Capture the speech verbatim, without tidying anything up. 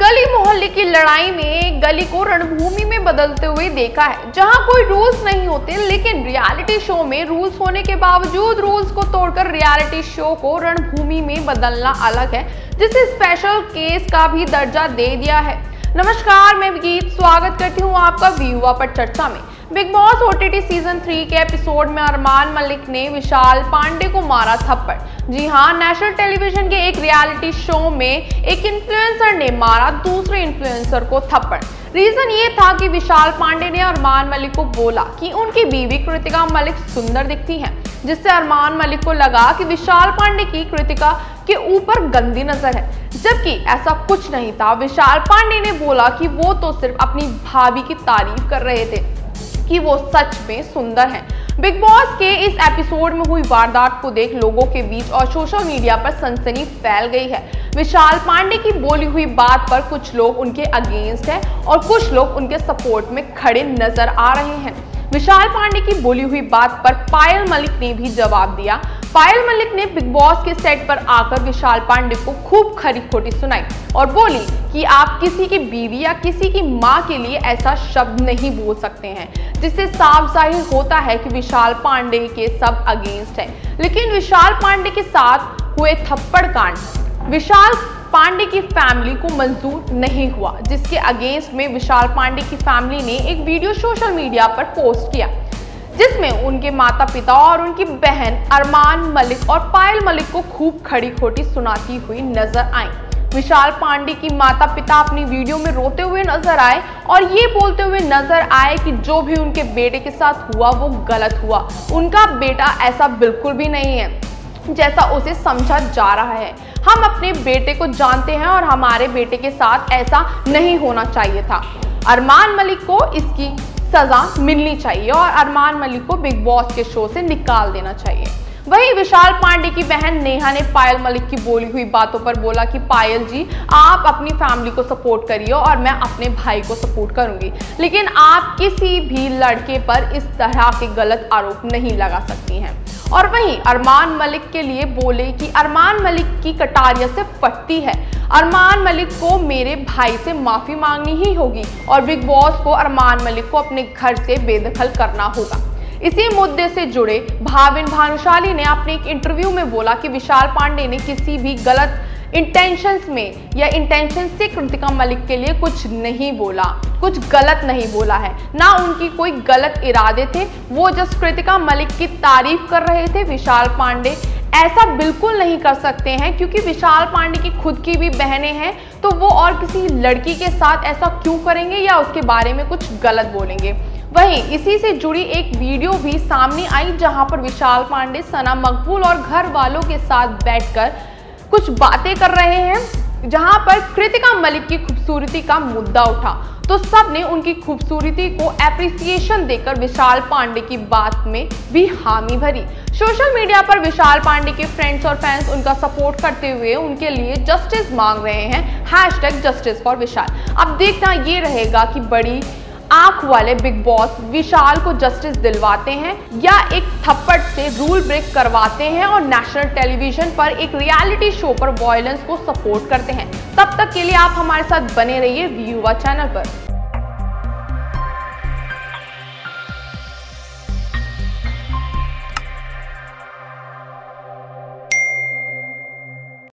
गली मोहल्ले की लड़ाई में गली को रणभूमि में बदलते हुए देखा है, जहां कोई रूल्स नहीं होते, लेकिन रियलिटी शो में रूल्स होने के बावजूद रूल्स को तोड़कर रियलिटी शो को रणभूमि में बदलना अलग है, जिसे स्पेशल केस का भी दर्जा दे दिया है। नमस्कार, मैं गीत स्वागत करती हूं आपका व्यूवा पर चर्चा में। Bigg Boss O T T season three के एपिसोड में अरमान मलिक ने विशाल पांडे को मारा थप्पड़। जी हां, नेशनल टेलीविजन के एक रियलिटी शो में एक इन्फ्लुएंसर ने मारा दूसरे इन्फ्लुएंसर को थप्पड़। रीजन ये था कि विशाल पांडे ने अरमान मलिक को बोला कि उनकी बीवी कृतिका मलिक सुंदर दिखती हैं, जिससे अरमान मलिक को लगा कि विशाल पांडे की कृतिका के ऊपर गंदी नजर है, जबकि ऐसा कुछ नहीं था। विशाल पांडे ने बोला कि वो तो सिर्फ अपनी भाभी की तारीफ कर रहे थे कि वो सच में सुंदर हैं। बिग बॉस के इस एपिसोड में हुई वारदात को देख लोगों के बीच और सोशल मीडिया पर सनसनी फैल गई है। विशाल पांडे की बोली हुई बात पर कुछ लोग उनके अगेंस्ट हैं और कुछ लोग उनके सपोर्ट में खड़े नजर आ रहे हैं। विशाल पांडे की बोली हुई बात पर पायल मलिक ने भी जवाब दिया। पायल मलिक ने बिग बॉस के सेट पर आकर विशाल पांडे को खूब खरी खोटी सुनाई और बोली कि आप किसी की बीवी या किसी की मां के लिए ऐसा शब्द नहीं बोल सकते हैं, जिससे साफ जाहिर होता है कि विशाल पांडे के सब अगेंस्ट हैं। लेकिन विशाल पांडे के साथ हुए थप्पड़ कांड विशाल पांडे की फैमिली को मंजूर नहीं हुआ, जिसके अगेंस्ट में विशाल पांडे की फैमिली ने एक वीडियो सोशल मीडिया पर पोस्ट किया, जिसमें उनके माता पिता और उनकी बहन अरमान मलिक और पायल मलिक को खूब खड़ी खोटी सुनाती हुई नजर आई। विशाल पांडे की माता पिता अपनी वीडियो में रोते हुए नजर आए और ये बोलते हुए नजर आए कि जो भी उनके बेटे के साथ हुआ वो गलत हुआ, उनका बेटा ऐसा बिल्कुल भी नहीं है जैसा उसे समझा जा रहा है। हम अपने बेटे को जानते हैं और हमारे बेटे के साथ ऐसा नहीं होना चाहिए था। अरमान मलिक को इसकी सज़ा मिलनी चाहिए और अरमान मलिक को बिग बॉस के शो से निकाल देना चाहिए। वहीं विशाल पांडे की बहन नेहा ने पायल मलिक की बोली हुई बातों पर बोला कि पायल जी, आप अपनी फैमिली को सपोर्ट करिए और मैं अपने भाई को सपोर्ट करूंगी, लेकिन आप किसी भी लड़के पर इस तरह के गलत आरोप नहीं लगा सकती हैं। और वहीं अरमान मलिक के लिए बोले कि अरमान मलिक की कटारिया से पटती है, अरमान मलिक को मेरे भाई से माफ़ी मांगनी ही होगी और बिग बॉस को अरमान मलिक को अपने घर से बेदखल करना होगा। इसी मुद्दे से जुड़े भाविन भानुशाली ने अपने एक इंटरव्यू में बोला कि विशाल पांडे ने किसी भी गलत इंटेंशंस में या इंटेंशन से कृतिका मलिक के लिए कुछ नहीं बोला, कुछ गलत नहीं बोला है, ना उनकी कोई गलत इरादे थे। वो जस्ट कृतिका मलिक की तारीफ कर रहे थे। विशाल पांडे ऐसा बिल्कुल नहीं कर सकते हैं, क्योंकि विशाल पांडे की खुद की भी बहनें हैं, तो वो और किसी लड़की के साथ ऐसा क्यों करेंगे या उसके बारे में कुछ गलत बोलेंगे। वहीं इसी से जुड़ी एक वीडियो भी सामने आई, जहां पर विशाल पांडे सना मकबूल और घर वालों के साथ बैठकर कुछ बातें कर रहे हैं, जहां पर कृतिका मलिक की खूबसूरती का मुद्दा उठा तो सब ने उनकी खूबसूरती को एप्रिसिएशन देकर विशाल पांडे की बात में भी हामी भरी। सोशल मीडिया पर विशाल पांडे के फ्रेंड्स और फैंस उनका सपोर्ट करते हुए उनके लिए जस्टिस मांग रहे हैं। Hashtag justice for Vishal. अब देखना ये रहेगा कि बड़ी आंख वाले बिग बॉस विशाल को जस्टिस दिलवाते हैं या एक थप्पड़ से रूल ब्रेक करवाते हैं और नेशनल टेलीविजन पर एक रियलिटी शो पर वॉयलेंस को सपोर्ट करते हैं। तब तक के लिए आप हमारे साथ बने रहिए व्यूवा चैनल पर।